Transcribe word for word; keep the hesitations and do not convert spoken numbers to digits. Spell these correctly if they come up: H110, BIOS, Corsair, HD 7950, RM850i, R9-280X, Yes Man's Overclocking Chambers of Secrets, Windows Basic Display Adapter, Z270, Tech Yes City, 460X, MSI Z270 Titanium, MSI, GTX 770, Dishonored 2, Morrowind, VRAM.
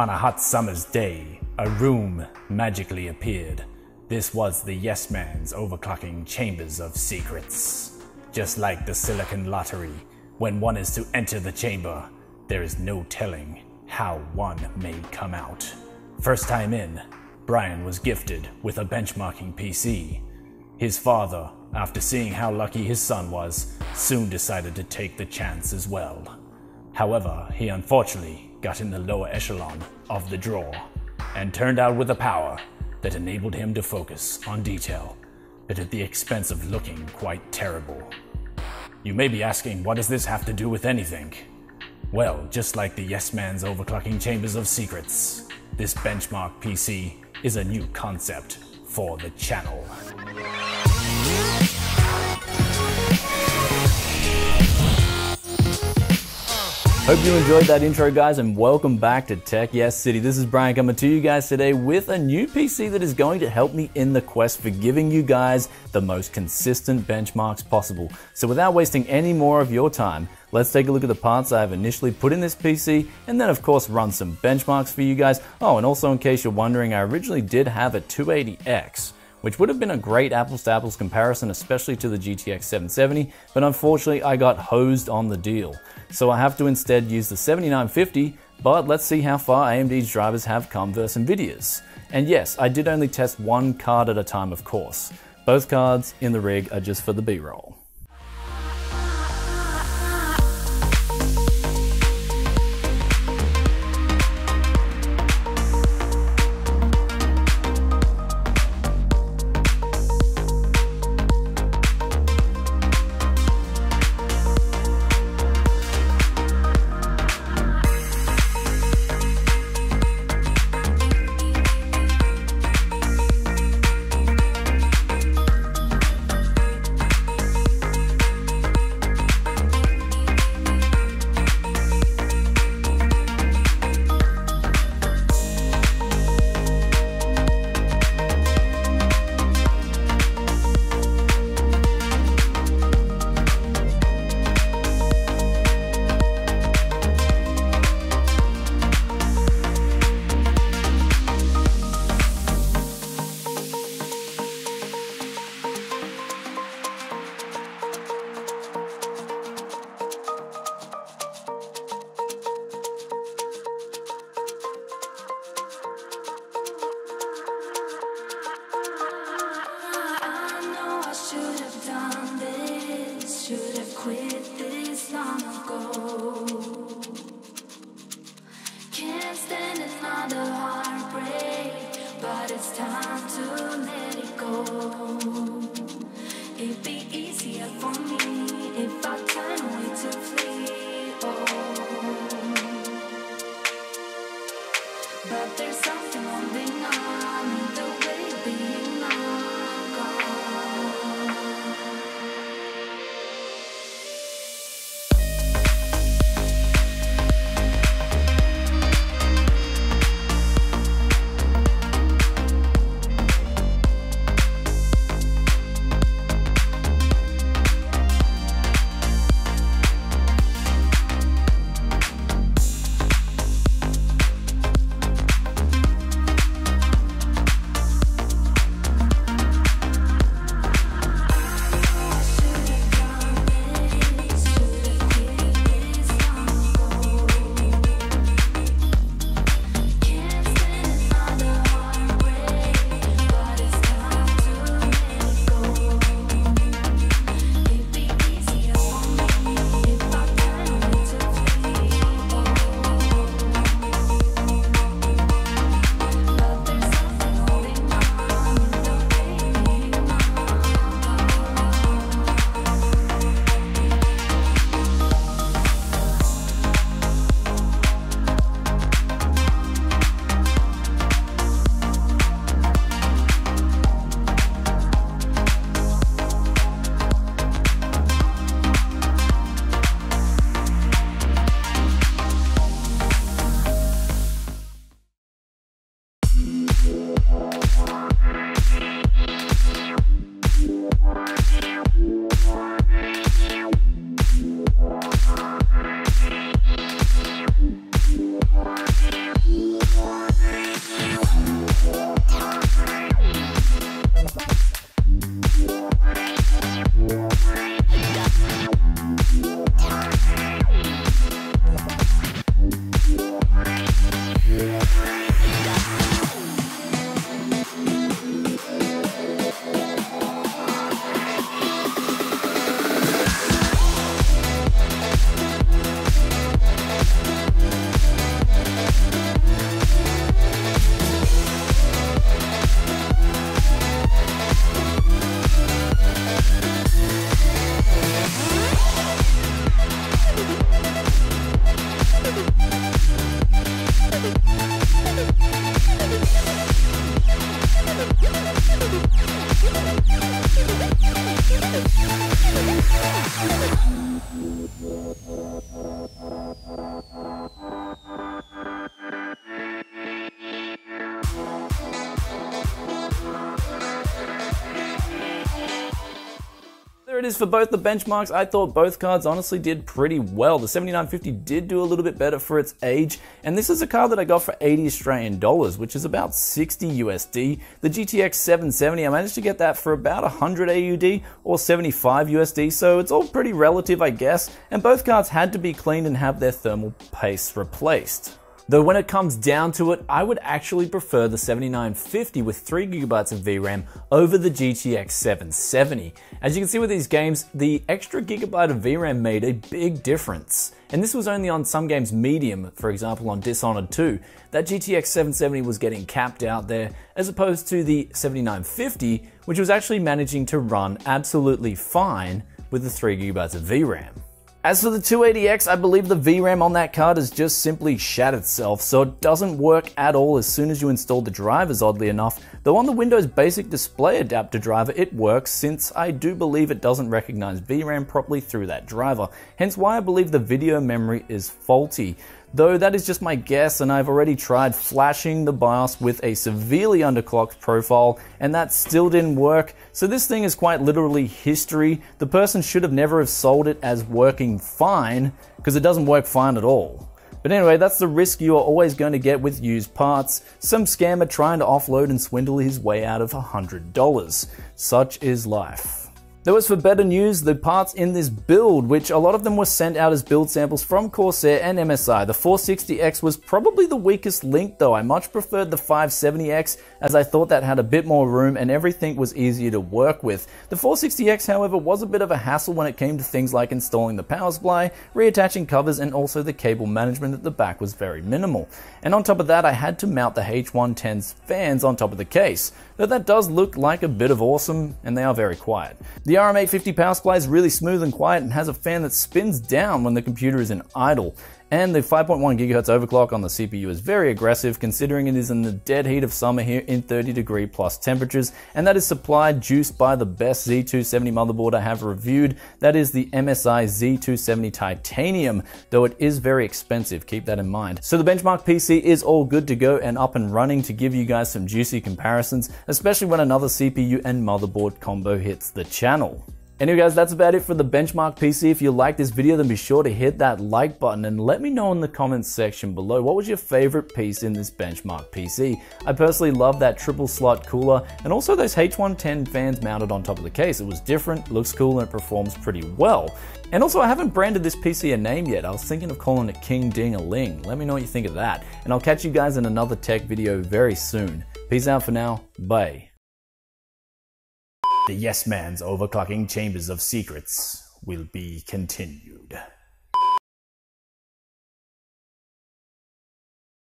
On a hot summer's day, a room magically appeared. This was the Yes Man's Overclocking Chambers of Secrets. Just like the Silicon Lottery, when one is to enter the chamber, there is no telling how one may come out. First time in, Brian was gifted with a benchmarking P C. His father, after seeing how lucky his son was, soon decided to take the chance as well. However, he unfortunately got in the lower echelon of the draw, and turned out with a power that enabled him to focus on detail, but at the expense of looking quite terrible. You may be asking, what does this have to do with anything? Well, just like the Yes Man's Overclocking Chambers of Secrets, this benchmark P C is a new concept for the channel. Hope you enjoyed that intro, guys, and welcome back to Tech Yes City. This is Brian coming to you guys today with a new P C that is going to help me in the quest for giving you guys the most consistent benchmarks possible. So without wasting any more of your time, let's take a look at the parts I have initially put in this P C, and then of course run some benchmarks for you guys. Oh, and also in case you're wondering, I originally did have a two eighty X, which would have been a great apples to apples comparison, especially to the G T X seven seventy, but unfortunately I got hosed on the deal. So I have to instead use the seventy-nine fifty, but let's see how far A M D's drivers have come versus Nvidia's. And yes, I did only test one card at a time, of course. Both cards in the rig are just for the B-roll. is for both the benchmarks, I thought both cards honestly did pretty well. The seventy-nine fifty did do a little bit better for its age, and this is a card that I got for eighty Australian dollars, which is about sixty U S D. The G T X seven seventy, I managed to get that for about one hundred A U D or seventy-five U S D, so it's all pretty relative, I guess, and both cards had to be cleaned and have their thermal paste replaced. Though when it comes down to it, I would actually prefer the seventy-nine fifty with three gigabytes of V RAM over the G T X seven seventy. As you can see with these games, the extra gigabyte of V RAM made a big difference. And this was only on some games medium, for example on Dishonored two, that G T X seven seventy was getting capped out there, as opposed to the seventy-nine fifty, which was actually managing to run absolutely fine with the three gigabytes of V RAM. As for the two eighty X, I believe the V RAM on that card has just simply shat itself, so it doesn't work at all as soon as you install the drivers, oddly enough, though on the Windows Basic Display Adapter driver it works, since I do believe it doesn't recognize V RAM properly through that driver, hence why I believe the video memory is faulty. Though that is just my guess, and I've already tried flashing the BIOS with a severely underclocked profile and that still didn't work, so this thing is quite literally history. The person should have never have sold it as working fine, because it doesn't work fine at all. But anyway, that's the risk you are always going to get with used parts, some scammer trying to offload and swindle his way out of one hundred dollars. Such is life. There was for better news, the parts in this build, which a lot of them were sent out as build samples from Corsair and M S I. The four sixty X was probably the weakest link though. I much preferred the five seventy X, as I thought that had a bit more room and everything was easier to work with. The four sixty X, however, was a bit of a hassle when it came to things like installing the power supply, reattaching covers, and also the cable management at the back was very minimal. And on top of that, I had to mount the H one ten's fans on top of the case, though that does look like a bit of awesome, and they are very quiet. The R M eight fifty power supply is really smooth and quiet and has a fan that spins down when the computer is in idle. And the five point one gigahertz overclock on the C P U is very aggressive, considering it is in the dead heat of summer here in thirty degree plus temperatures, and that is supplied juiced by the best Z two seventy motherboard I have reviewed, that is the M S I Z two seventy Titanium, though it is very expensive, keep that in mind. So the benchmark P C is all good to go and up and running to give you guys some juicy comparisons, especially when another C P U and motherboard combo hits the channel. Anyway guys, that's about it for the benchmark P C. If you like this video, then be sure to hit that like button and let me know in the comments section below, what was your favorite piece in this benchmark P C? I personally love that triple slot cooler and also those H one ten fans mounted on top of the case. It was different, looks cool, and it performs pretty well. And also, I haven't branded this P C a name yet. I was thinking of calling it King Ding-a-Ling. Let me know what you think of that. And I'll catch you guys in another tech video very soon. Peace out for now, bye. The Yes Man's Overclocking Chambers of Secrets will be continued.